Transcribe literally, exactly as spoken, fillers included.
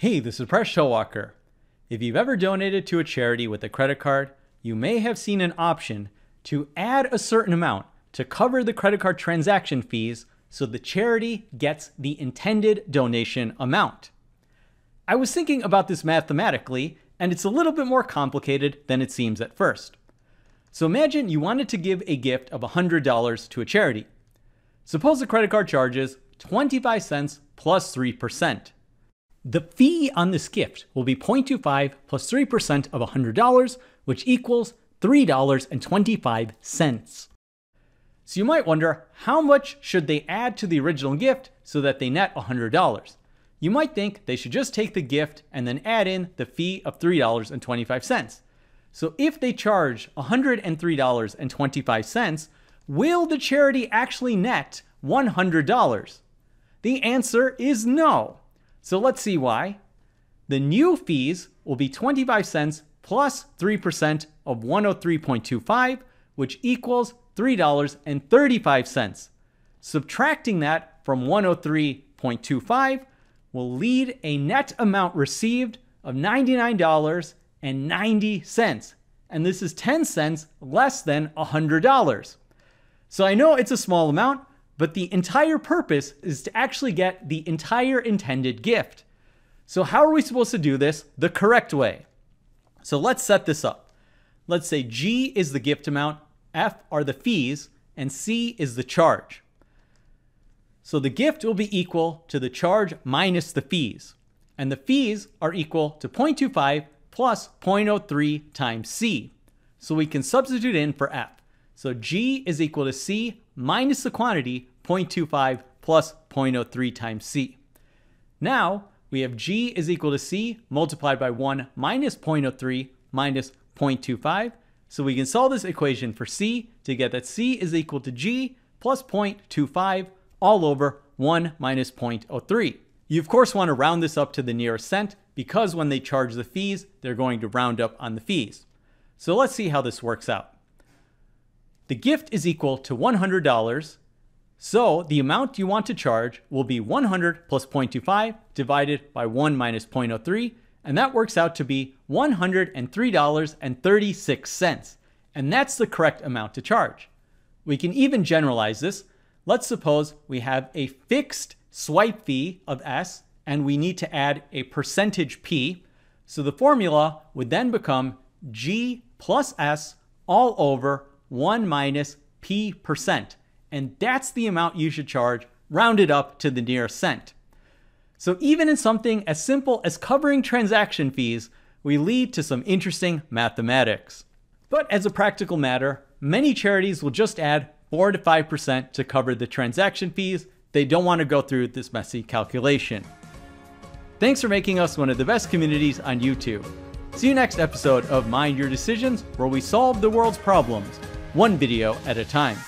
Hey, this is Professor Walker. If you've ever donated to a charity with a credit card, you may have seen an option to add a certain amount to cover the credit card transaction fees so the charity gets the intended donation amount. I was thinking about this mathematically, and it's a little bit more complicated than it seems at first. So imagine you wanted to give a gift of one hundred dollars to a charity. Suppose the credit card charges twenty-five cents plus three percent. The fee on this gift will be zero point two five plus three percent of one hundred dollars, which equals three dollars and twenty-five cents. So you might wonder, how much should they add to the original gift so that they net one hundred dollars? You might think they should just take the gift and then add in the fee of three dollars and twenty-five cents. So if they charge one hundred three dollars and twenty-five cents, will the charity actually net one hundred dollars? The answer is no. So let's see why. The new fees will be twenty-five cents plus three percent of one hundred three point two five, which equals three dollars and thirty-five cents. Subtracting that from one hundred three point two five will lead a net amount received of ninety-nine dollars and ninety cents. And this is ten cents less than one hundred dollars. So I know it's a small amount, but the entire purpose is to actually get the entire intended gift. So how are we supposed to do this the correct way? So let's set this up. Let's say G is the gift amount, F are the fees, and C is the charge. So the gift will be equal to the charge minus the fees. And the fees are equal to zero point two five plus zero point zero three times C. So we can substitute in for F. So G is equal to C minus the quantity zero point two five plus zero point zero three times C. Now we have G is equal to C multiplied by one minus zero point zero three minus zero point two five. So we can solve this equation for C to get that C is equal to G plus zero point two five all over one minus zero point zero three. You of course want to round this up to the nearest cent because when they charge the fees, they're going to round up on the fees. So let's see how this works out. The gift is equal to one hundred dollars, so the amount you want to charge will be one hundred plus zero point two five divided by one minus zero point zero three, and that works out to be one hundred three dollars and thirty-six cents, and that's the correct amount to charge. We can even generalize this. Let's suppose we have a fixed swipe fee of S, and we need to add a percentage P, so the formula would then become G plus S all over one minus P percent. And that's the amount you should charge, rounded up to the nearest cent. So even in something as simple as covering transaction fees, we lead to some interesting mathematics. But as a practical matter, many charities will just add four to five percent to cover the transaction fees. They don't want to go through this messy calculation. Thanks for making us one of the best communities on YouTube. See you next episode of Mind Your Decisions, where we solve the world's problems, one video at a time.